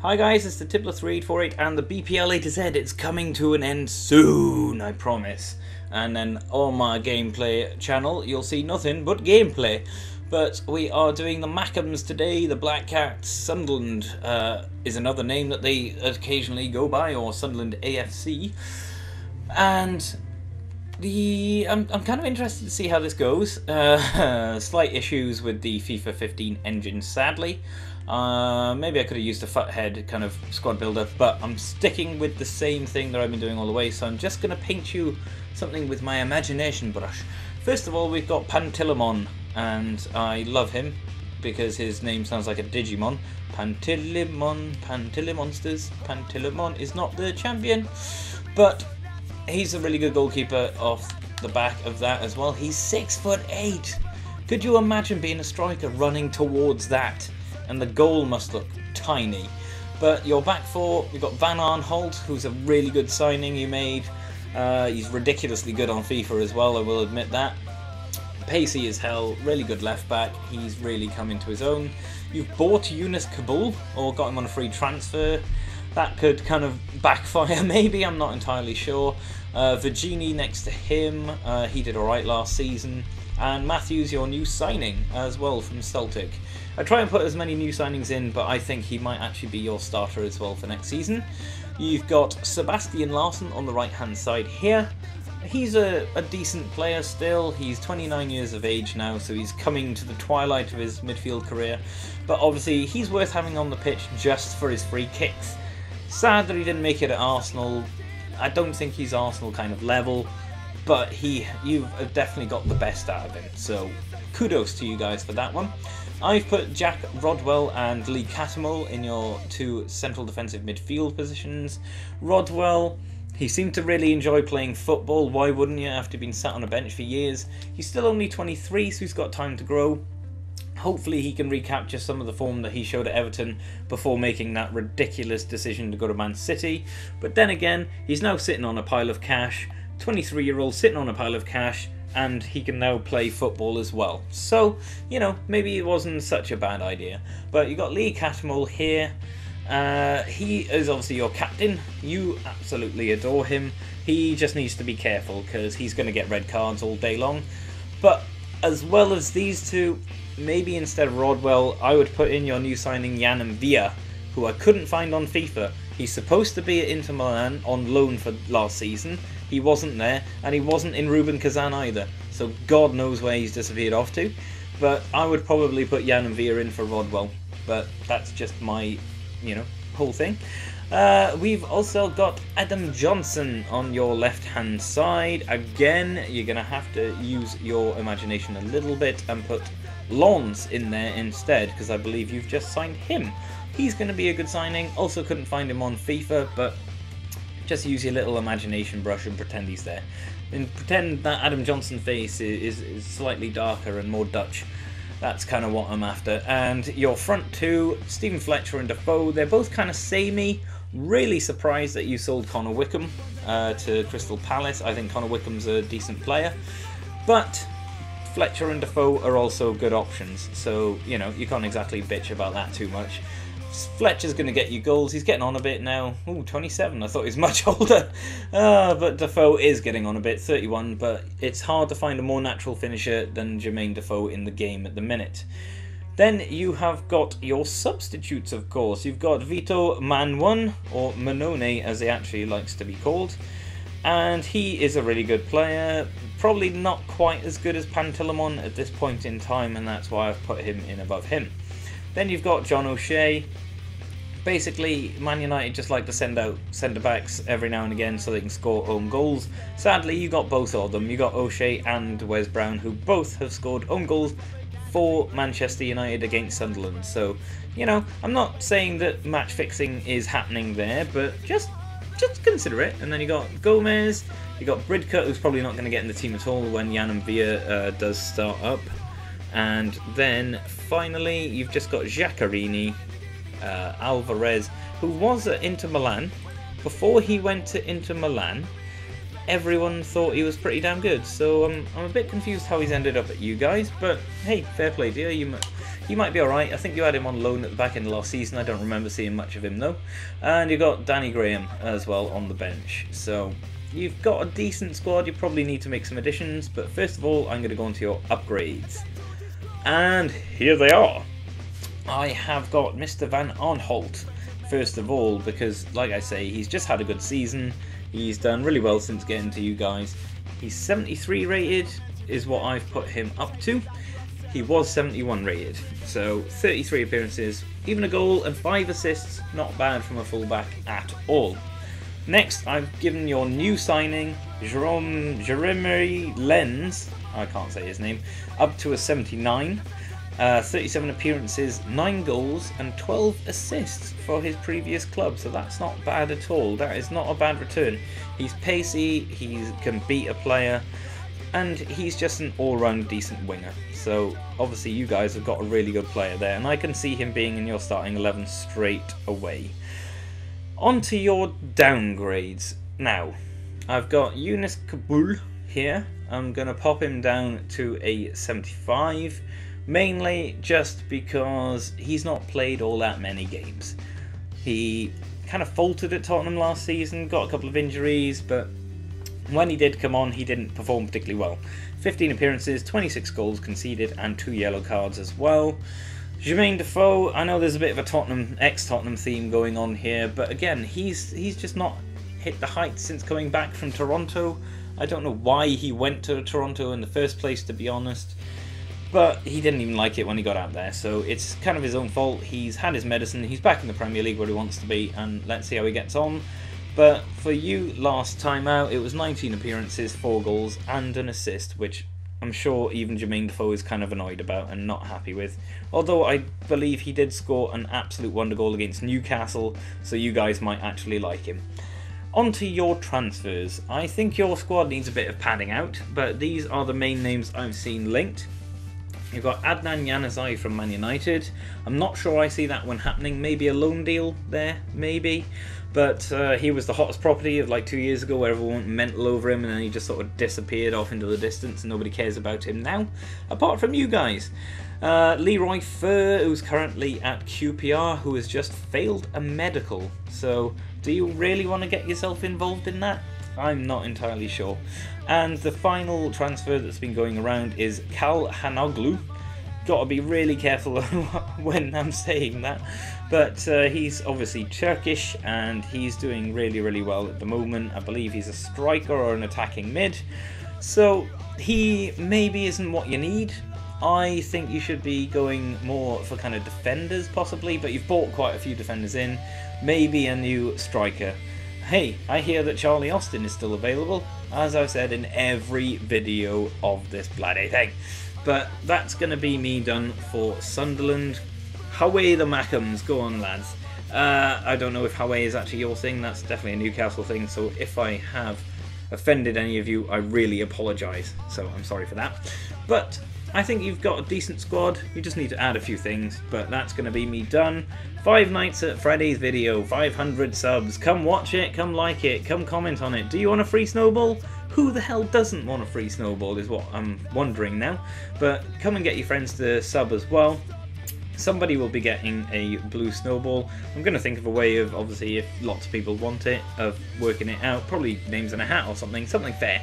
Hi guys, it's the Tibbler3848 and the BPL A to Z. It's coming to an end soon, I promise. And then on my gameplay channel, you'll see nothing but gameplay. But we are doing the Mackems today, the Black Cats. Sunderland is another name that they occasionally go by, or Sunderland AFC. And I'm kind of interested to see how this goes. Slight issues with the FIFA 15 engine, sadly. Maybe I could have used a FUT head kind of squad builder, but I'm sticking with the same thing that I've been doing all the way, so I'm just going to paint you something with my imagination brush. First of all, we've got Pantilimon, and I love him because his name sounds like a Digimon. Pantilimon, Pantilimonsters, Pantilimon is not the champion, but he's a really good goalkeeper off the back of that as well. He's 6'8". Could you imagine being a striker running towards that? And the goal must look tiny. But your back four, we've got Van Aanholt, who's a really good signing you made. He's ridiculously good on FIFA as well, I will admit that. Pacey as hell, really good left back, he's really come into his own. You've bought Younès Kaboul, or got him on a free transfer. That could kind of backfire maybe, I'm not entirely sure. Virginie next to him, he did alright last season. And Matthews, your new signing as well from Celtic. I try and put as many new signings in, but I think he might actually be your starter as well for next season. You've got Sebastian Larsson on the right hand side here. He's a decent player still. He's 29 years of age now, so he's coming to the twilight of his midfield career, but obviously he's worth having on the pitch just for his free kicks. Sad that he didn't make it at Arsenal. I don't think he's Arsenal kind of level, but you've definitely got the best out of him, so kudos to you guys for that one. I've put Jack Rodwell and Lee Cattermole in your two central defensive midfield positions. Rodwell, he seemed to really enjoy playing football, why wouldn't you, after being sat on a bench for years. He's still only 23, so he's got time to grow. Hopefully he can recapture some of the form that he showed at Everton before making that ridiculous decision to go to Man City. But then again, he's now sitting on a pile of cash. 23-year-old sitting on a pile of cash, and he can now play football as well. So, you know, maybe it wasn't such a bad idea. But you got Lee Cattermole here. He is obviously your captain. You absolutely adore him. He just needs to be careful because he's going to get red cards all day long. But as well as these two, maybe instead of Rodwell, I would put in your new signing Jan Mbia, who I couldn't find on FIFA. He's supposed to be at Inter Milan on loan for last season. He wasn't there, and he wasn't in Reuben Kazan either, so God knows where he's disappeared off to. But I would probably put Jan Mbia in for Rodwell, but that's just my, you know, whole thing. We've also got Adam Johnson on your left-hand side. Again, you're going to have to use your imagination a little bit and put Lawrence in there instead, because I believe you've just signed him. He's going to be a good signing. Also couldn't find him on FIFA, but just use your little imagination brush and pretend he's there. And pretend that Adam Johnson face is slightly darker and more Dutch. That's kind of what I'm after. And your front two, Stephen Fletcher and Defoe, they're both kind of samey. Really surprised that you sold Connor Wickham to Crystal Palace. I think Connor Wickham's a decent player. But Fletcher and Defoe are also good options. So, you know, you can't exactly bitch about that too much. Fletcher's going to get you goals. He's getting on a bit now. Ooh, 27. I thought he was much older. But Defoe is getting on a bit, 31. But it's hard to find a more natural finisher than Jermaine Defoe in the game at the minute. Then you have got your substitutes, of course. You've got Vito Manone, or Manone as he actually likes to be called. And he is a really good player. Probably not quite as good as Pantilimon at this point in time, and that's why I've put him in above him. Then you've got John O'Shea. Basically, Man United just like to send out centre-backs every now and again so they can score own goals. Sadly, you got both of them. You got O'Shea and Wes Brown, who both have scored own goals for Manchester United against Sunderland. So, you know, I'm not saying that match-fixing is happening there, but just consider it. And then you got Gomez, you got Bridcut, who's probably not going to get in the team at all when Jan Mbia does start up. And then finally you've just got Giaccherini, Alvarez, who was at Inter Milan. Before he went to Inter Milan, everyone thought he was pretty damn good, so I'm a bit confused how he's ended up at you guys, but hey, fair play dear, you, He might be alright. I think you had him on loan at the back end of last season. I don't remember seeing much of him though. And you've got Danny Graham as well on the bench. So you've got a decent squad. You probably need to make some additions. But first of all, I'm going to go on to your upgrades. And here they are. I have got Mr. Van Aanholt, first of all, because, like I say, he's just had a good season. He's done really well since getting to you guys. He's 73 rated, is what I've put him up to. He was 71 rated, so 33 appearances, even a goal and 5 assists, not bad from a fullback at all. Next, I've given your new signing, Jeremy Lenz, I can't say his name, up to a 79. 37 appearances, 9 goals and 12 assists for his previous club, so that's not bad at all. That is not a bad return. He's pacey, he can beat a player, and he's just an all-round decent winger. So obviously you guys have got a really good player there, and I can see him being in your starting 11 straight away. On to your downgrades. Now, I've got Younès Kaboul here. I'm going to pop him down to a 75. Mainly just because he's not played all that many games. He kind of faltered at Tottenham last season, got a couple of injuries, but when he did come on, he didn't perform particularly well. 15 appearances, 26 goals conceded, and 2 yellow cards as well. Jermaine Defoe, I know there's a bit of a Tottenham, ex-Tottenham theme going on here, but again, he's just not hit the heights since coming back from Toronto. I don't know why he went to Toronto in the first place, to be honest. But he didn't even like it when he got out there, so it's kind of his own fault. He's had his medicine, he's back in the Premier League where he wants to be, and let's see how he gets on. But for you last time out, it was 19 appearances, 4 goals and an assist, which I'm sure even Jermaine Defoe is kind of annoyed about and not happy with. Although I believe he did score an absolute wonder goal against Newcastle, so you guys might actually like him. On to your transfers. I think your squad needs a bit of padding out, but these are the main names I've seen linked. You've got Adnan Yanazai from Man United. I'm not sure I see that one happening. Maybe a loan deal there, maybe. But he was the hottest property of like 2 years ago where everyone went mental over him and then he just sort of disappeared off into the distance and nobody cares about him now, apart from you guys. Leroy Fur, who's currently at QPR, who has just failed a medical. So do you really want to get yourself involved in that? I'm not entirely sure. And the final transfer that's been going around is Calhanoglu. Got to be really careful when I'm saying that, but he's obviously Turkish and he's doing really, really well at the moment. I believe he's a striker or an attacking mid, so he maybe isn't what you need. I think you should be going more for kind of defenders possibly, but you've bought quite a few defenders in. Maybe a new striker. Hey, I hear that Charlie Austin is still available, as I've said in every video of this bloody thing. But that's going to be me done for Sunderland. Haway the Mackems, go on lads. I don't know if Haway is actually your thing, that's definitely a Newcastle thing, so if I have offended any of you, I really apologise, so I'm sorry for that. But I think you've got a decent squad, you just need to add a few things, but that's going to be me done. 5 nights at Freddy's video, 500 subs, come watch it, come like it, come comment on it. Do you want a free snowball? Who the hell doesn't want a free snowball is what I'm wondering now, but come and get your friends to sub as well. Somebody will be getting a blue snowball. I'm going to think of a way of, obviously, if lots of people want it, of working it out, probably names in a hat or something fair,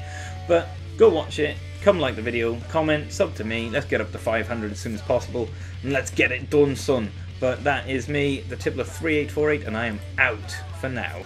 but go watch it. Come like the video, comment, sub to me, let's get up to 500 as soon as possible, and let's get it done, son. But that is me, the Tibbler3848, and I am out for now.